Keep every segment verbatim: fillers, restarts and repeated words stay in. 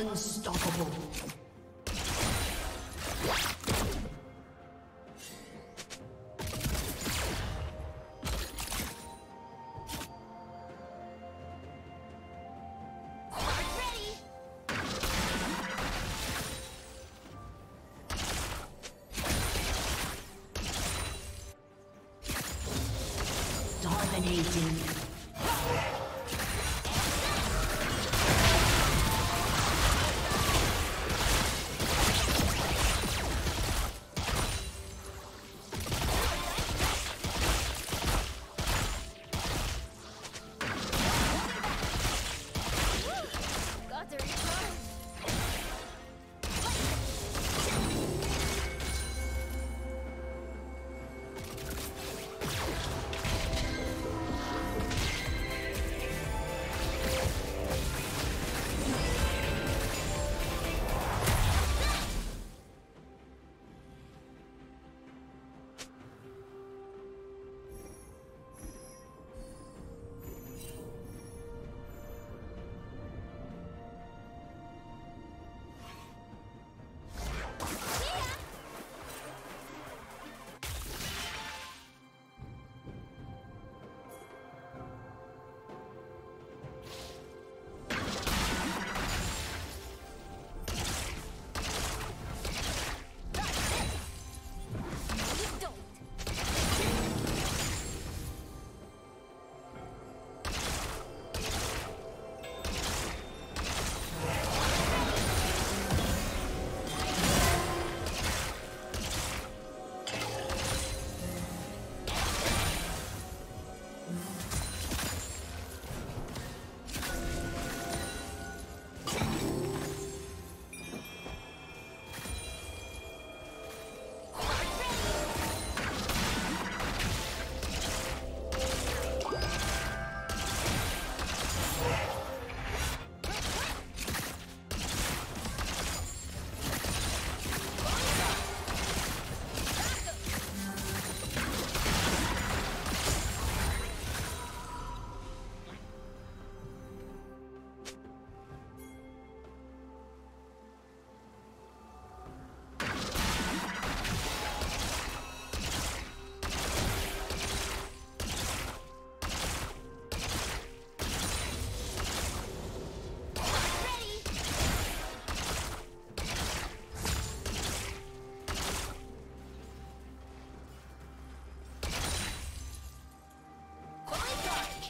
Unstoppable. Dominating.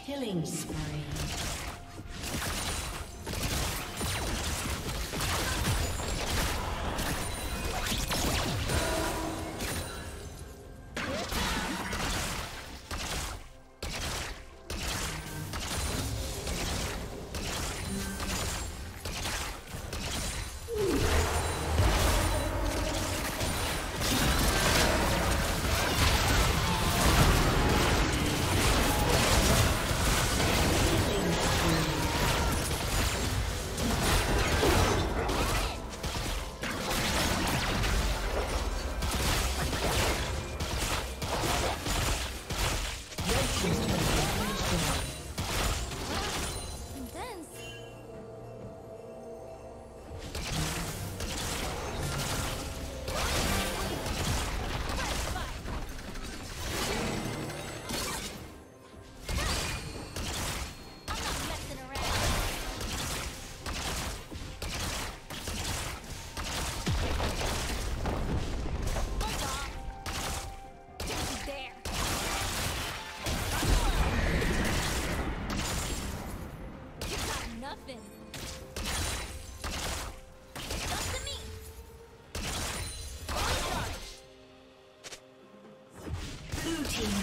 Killing spree.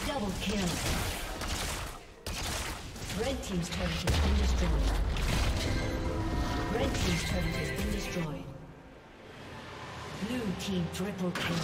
Double kill. Red team's turret has been destroyed. Red team's turret has been destroyed. Blue team triple kill.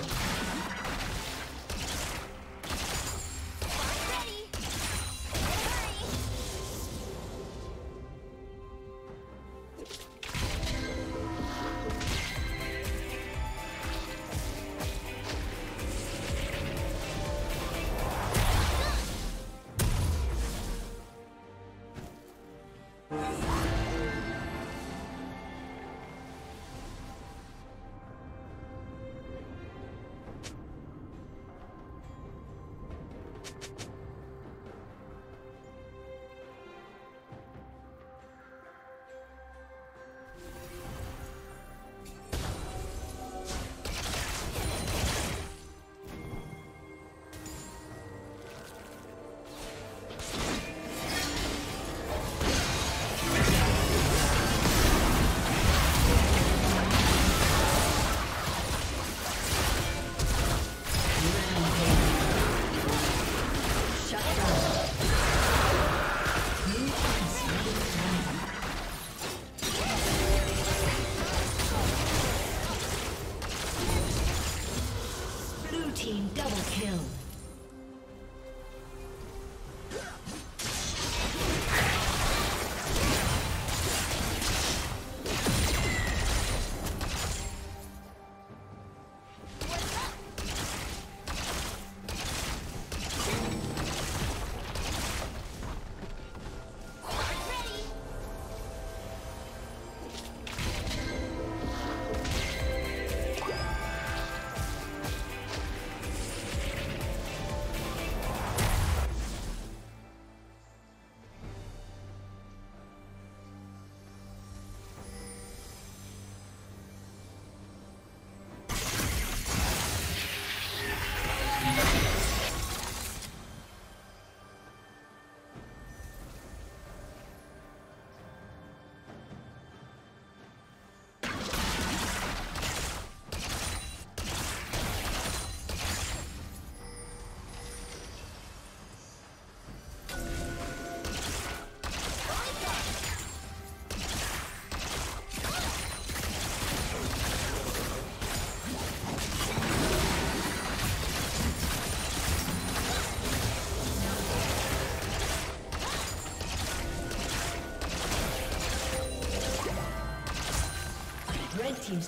team's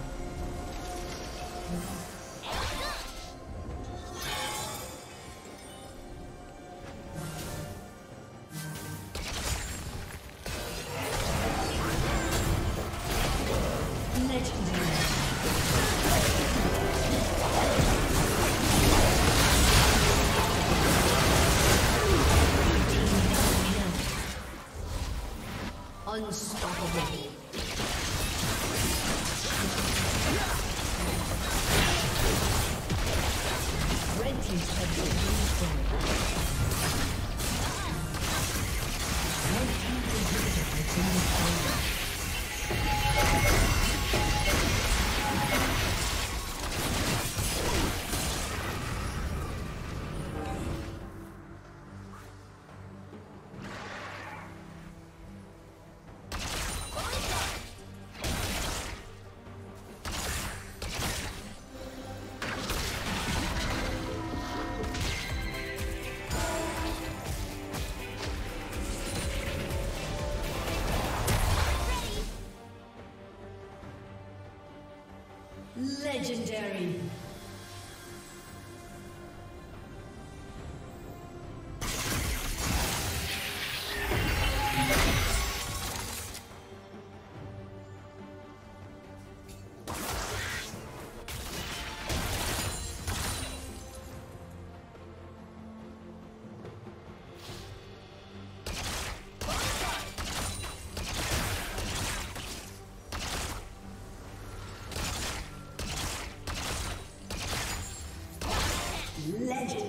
Legendary.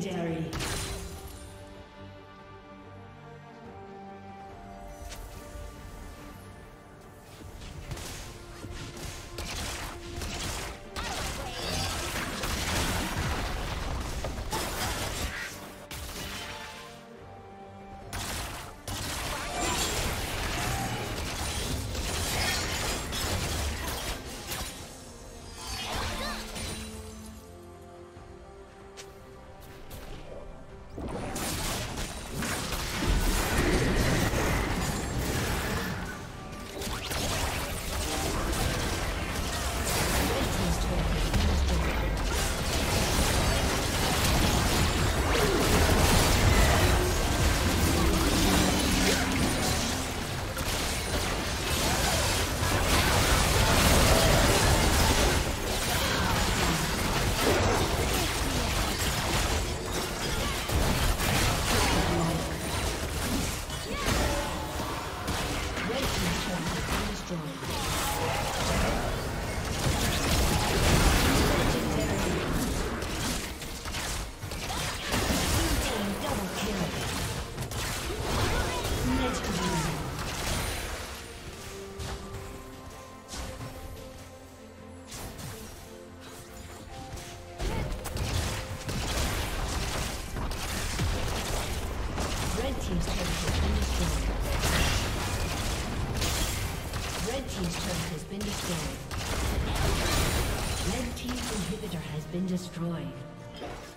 Legendary. Destroyed.